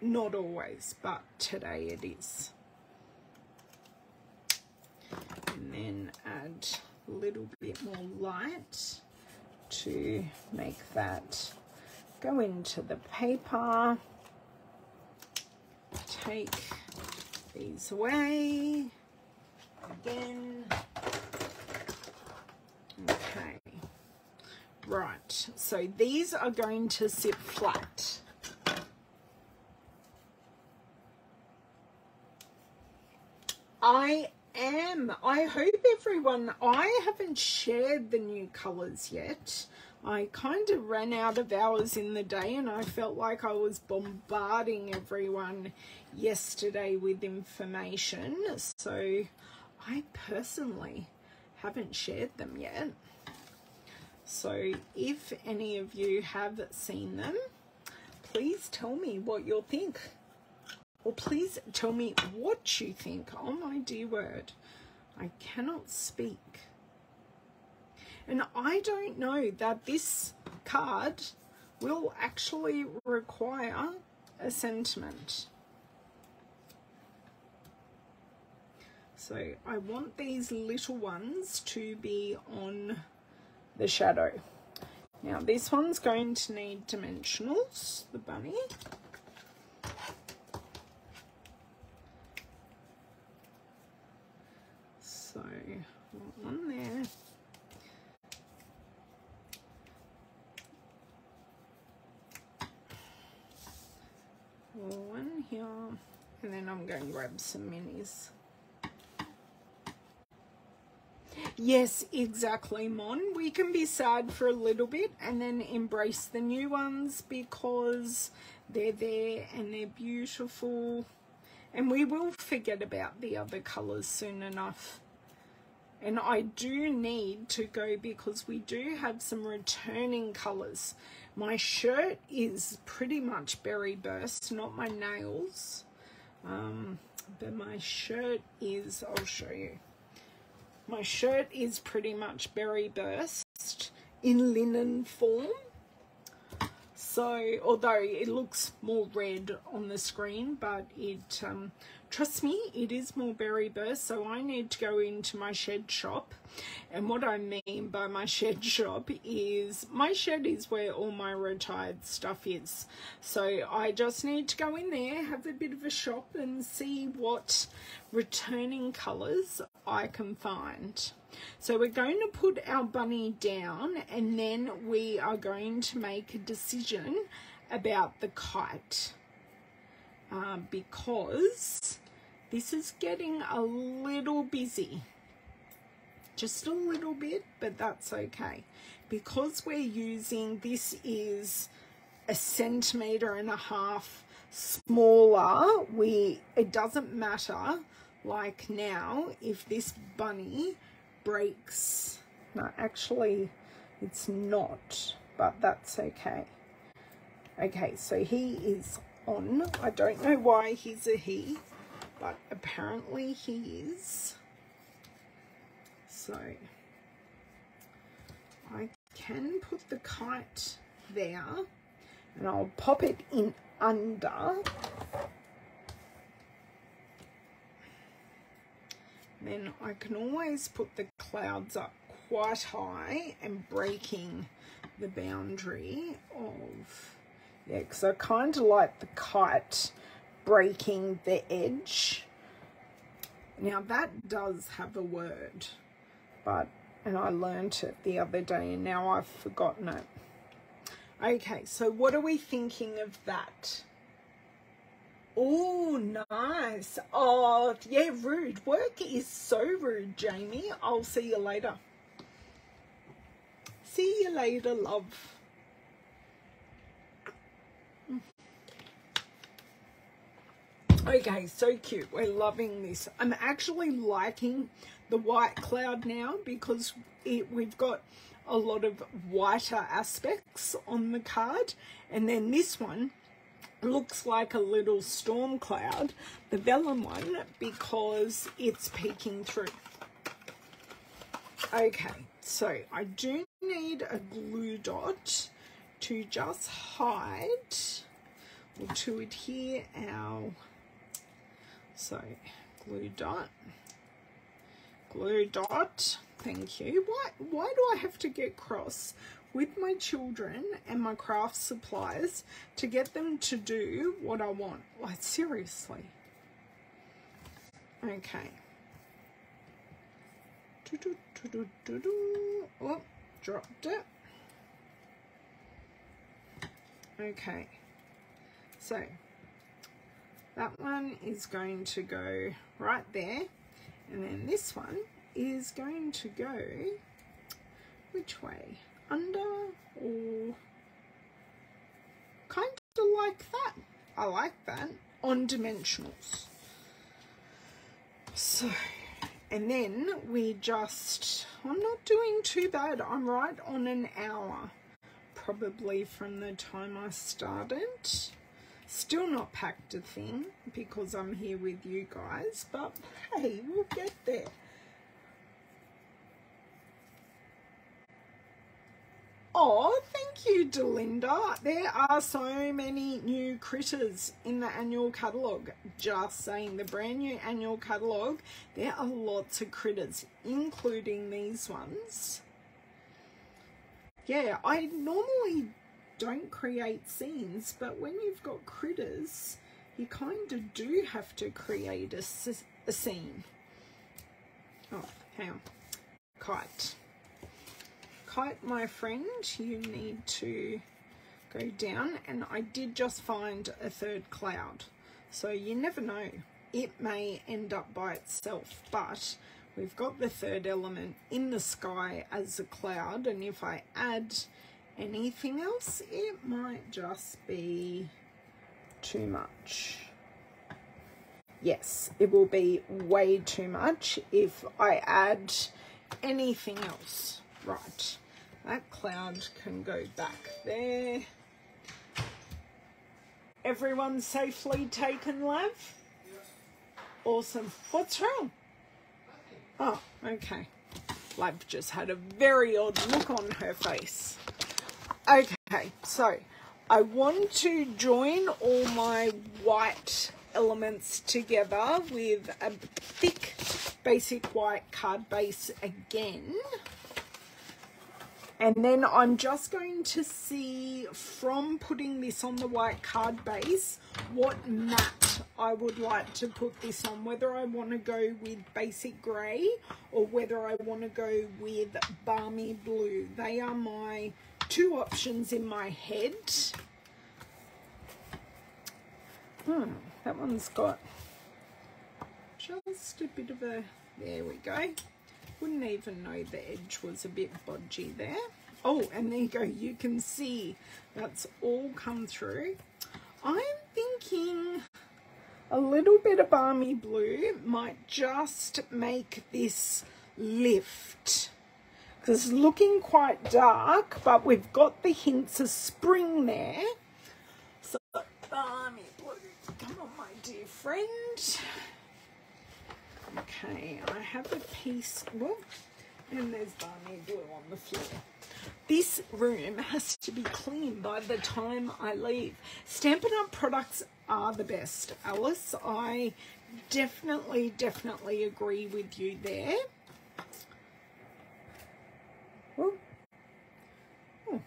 Not always, but today it is. And then add a little bit more light to make that go into the paper. Take these away again. Okay, right, so these are going to sit flat. I am, I hope everyone, I haven't shared the new colors yet. I kind of ran out of hours in the day and I felt like I was bombarding everyone yesterday with information. So I personally haven't shared them yet. So if any of you have seen them, please tell me what you'll think. Or please tell me what you think. Oh my dear word, I cannot speak. And I don't know that this card will actually require a sentiment. So I want these little ones to be on the shadow. Now this one's going to need dimensionals, the bunny. So one there. One here, and then I'm going to grab some minis. Yes, exactly, Mon. We can be sad for a little bit and then embrace the new ones because they're there and they're beautiful. And we will forget about the other colours soon enough. And I do need to go because we do have some returning colours. My shirt is pretty much Berry Burst, not my nails. Um, but my shirt is, I'll show you. My shirt is pretty much Berry Burst in linen form. So, although it looks more red on the screen, but it, um, trust me, it is more Berry Burst. So I need to go into my shed shop. And what I mean by my shed shop is my shed is where all my retired stuff is. So I just need to go in there, have a bit of a shop and see what returning colours I can find. So we're going to put our bunny down and then we are going to make a decision about the kite. Uh, because this is getting a little busy, just a little bit, but that's okay. Because we're using, this is a centimetre and a half smaller, we, it doesn't matter, like now, if this bunny breaks. No, actually, it's not, but that's okay. Okay, so he is on. I don't know why he's a he, but apparently he is. So I can put the kite there and I'll pop it in under. Then I can always put the clouds up quite high and breaking the boundary of, yeah, because I kind of like the kite breaking the edge. Now that does have a word, but, and I learnt it the other day and now I've forgotten it. Okay, so what are we thinking of that? Oh, nice. Oh, yeah, rude. Work is so rude, Jamie. I'll see you later. See you later, love. Okay, so cute. We're loving this. I'm actually liking the white cloud now because it, we've got a lot of whiter aspects on the card. And then this one looks like a little storm cloud, the vellum one, because it's peeking through. Okay, so I do need a glue dot to just hide, or to adhere our... So, glue dot, glue dot, thank you. Why, why do I have to get cross with my children and my craft supplies to get them to do what I want? Like, seriously. Okay. Do-do-do-do-do-do. Oh, dropped it. Okay. So, that one is going to go right there, and then this one is going to go, which way? Under, or kind of like that. I like that, on dimensionals. So, and then we just, I'm not doing too bad. I'm right on an hour, probably from the time I started. Still not packed a thing because I'm here with you guys, but hey, we'll get there. Oh, thank you, Delinda. There are so many new critters in the annual catalogue. Just saying, the brand new annual catalogue, there are lots of critters, including these ones. Yeah, I normally don't create scenes, but when you've got critters, you kind of do have to create a, a scene. Oh, hang on. Kite. Kite, my friend, you need to go down. And I did just find a third cloud. So you never know. It may end up by itself, but we've got the third element in the sky as a cloud. And if I add anything else, it might just be too much. Yes, it will be way too much if I add anything else. Right, that cloud can go back there. Everyone safely taken, love? Awesome. What's wrong? Oh, okay. Love just had a very odd look on her face. Okay, so I want to join all my white elements together with a thick basic white card base again. And then I'm just going to see, from putting this on the white card base, what matte I would like to put this on, whether I want to go with Basic Grey or whether I want to go with Balmy Blue. They are my two options in my head. Hmm, that one's got just a bit of a, there we go. Wouldn't even know the edge was a bit bodgy there. Oh, and there you go. You can see that's all come through. I'm thinking a little bit of Balmy Blue might just make this lift. Because it's looking quite dark, but we've got the hints of spring there. So, balmy blue. Come on, my dear friend. Okay, I have a piece. Whoop, and there's balmy blue on the floor. This room has to be clean by the time I leave. Stampin' Up! Products are the best, Alice. I definitely, definitely agree with you there. Oh, oh,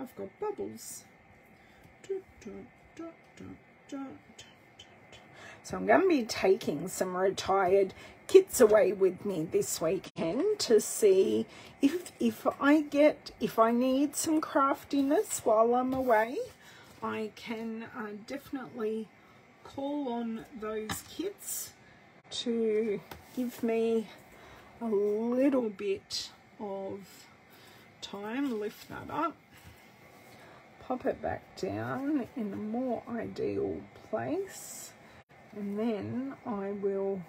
I've got bubbles. So I'm going to be taking some retired kits away with me this weekend to see if if I get, if I need some craftiness while I'm away, I can uh, definitely call on those kits to give me a little bit of time. Lift that up, pop it back down in a more ideal place, and then I will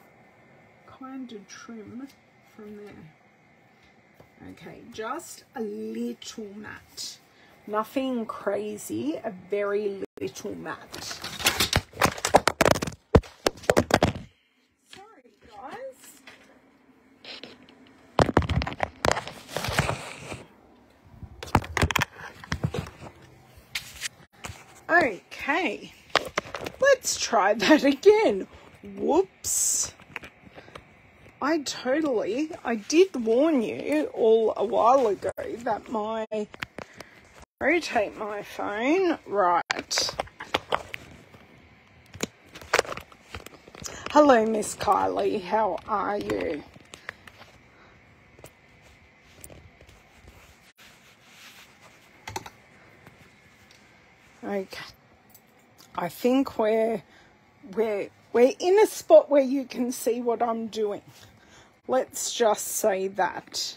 kind of trim from there. Okay, just a little matte, nothing crazy, a very little matte. Sorry guys. Okay, let's try that again. Whoops. I totally, I did warn you all a while ago that my, rotate my phone, right. Hello Miss Kylie, how are you? Okay, I think we're, we're, we're in a spot where you can see what I'm doing. Let's just say that.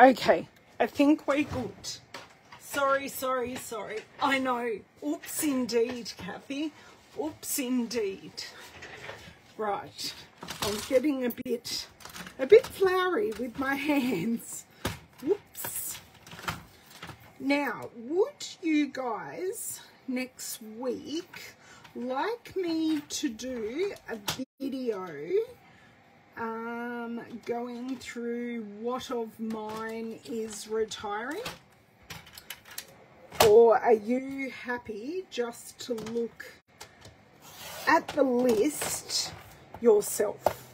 Okay, I think we're good. Sorry, sorry, sorry. I know. Oops, indeed, Kathy. Oops, indeed. Right. I'm getting a bit, a bit flowery with my hands. Whoops. Now, would you guys next week like me to do a video um, going through what of mine is retiring? Or are you happy just to look at the list yourself?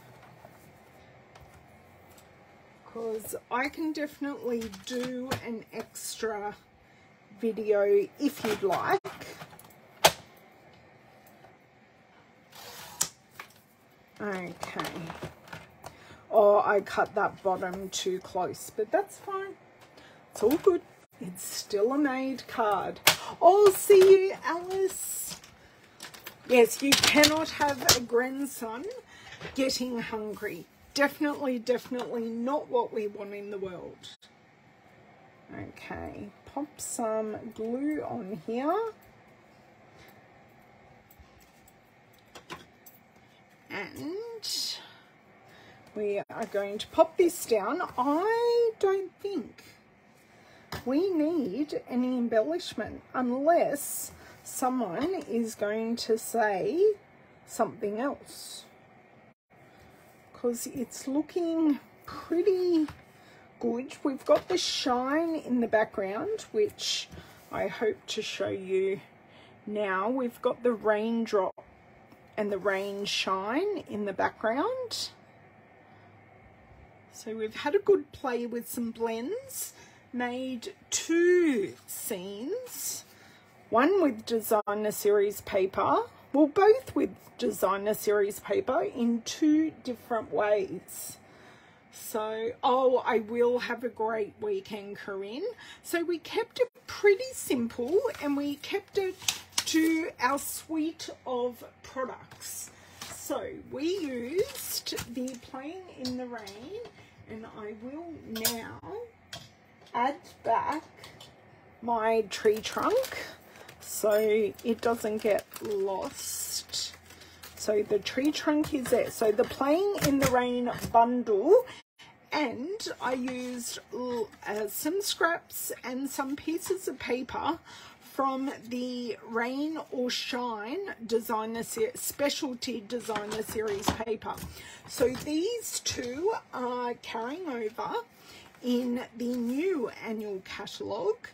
Because I can definitely do an extra video if you'd like. Okay. Oh, I cut that bottom too close, but that's fine. It's all good. It's still a made card. I'll see you, Alice. Yes, you cannot have a grandson getting hungry. Definitely, definitely not what we want in the world. Okay, pop some glue on here. And we are going to pop this down. I don't think we need any embellishment unless someone is going to say something else. Because it's looking pretty good. We've got the shine in the background, which I hope to show you now. We've got the raindrop and the rain shine in the background. So we've had a good play with some blends, made two scenes, one with designer series paper. Well, both with designer series paper in two different ways. So, oh, I will have a great weekend, Corinne. So we kept it pretty simple and we kept it to our suite of products. So we used the Playing in the Rain, and I will now add back my tree trunk, so it doesn't get lost. So the tree trunk is there. So the Playing in the Rain bundle, and I used uh, some scraps and some pieces of paper from the Rain or Shine designer specialty designer series paper. So these two are carrying over in the new annual catalogue,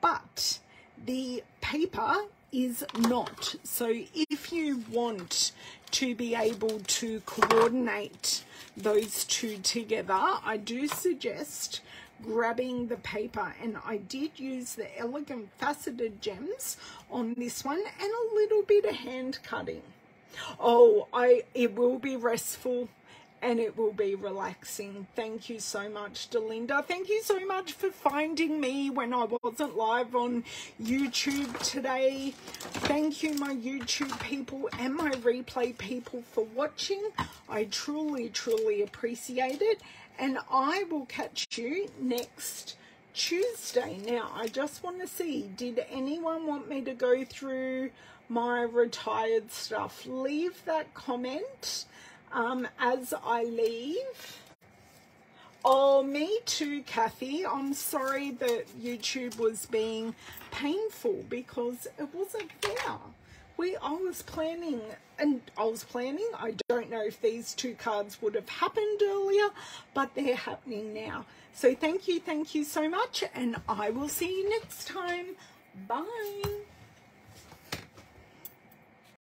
but the paper is not. So if you want to be able to coordinate those two together, I do suggest grabbing the paper. And I did use the Elegant Faceted Gems on this one and a little bit of hand cutting. Oh, I it will be restful and it will be relaxing. Thank you so much, Delinda. Thank you so much for finding me when I wasn't live on YouTube today. Thank you, my YouTube people and my replay people, for watching. I truly, truly appreciate it. And I will catch you next Tuesday. Now, I just want to see, did anyone want me to go through my retired stuff? Leave that comment um, as I leave. Oh, me too, Kathy. I'm sorry that YouTube was being painful because it wasn't fair. We, I was planning, and I was planning, I don't know if these two cards would have happened earlier, but they're happening now. So thank you, thank you so much, and I will see you next time. Bye.